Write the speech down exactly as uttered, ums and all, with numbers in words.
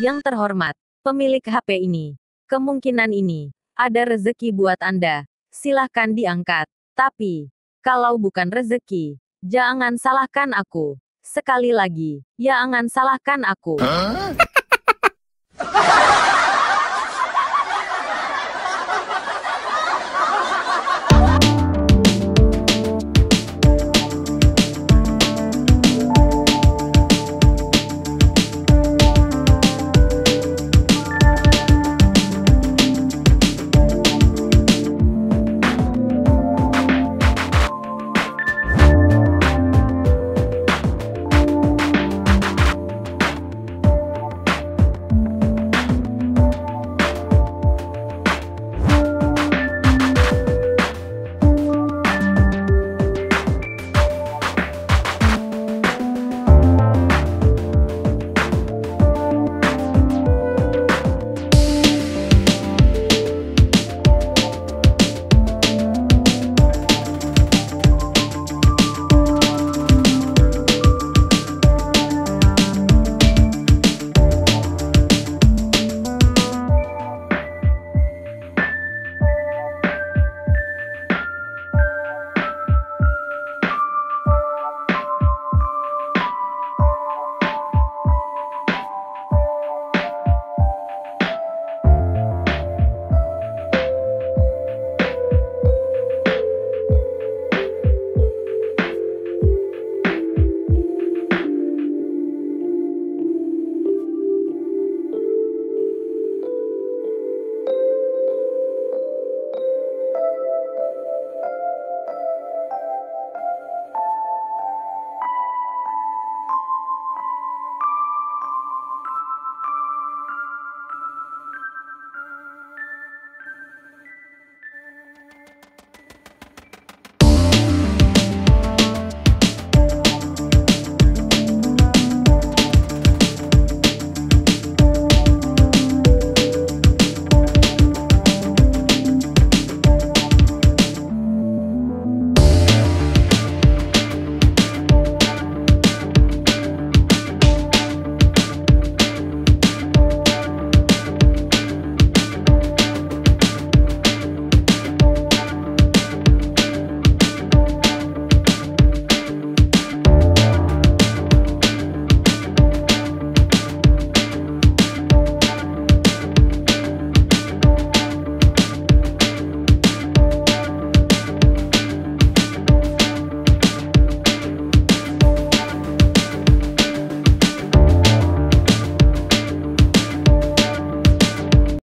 Yang terhormat, pemilik H P ini, kemungkinan ini, ada rezeki buat Anda, silahkan diangkat. Tapi, kalau bukan rezeki, jangan salahkan aku. Sekali lagi, jangan salahkan aku. Huh?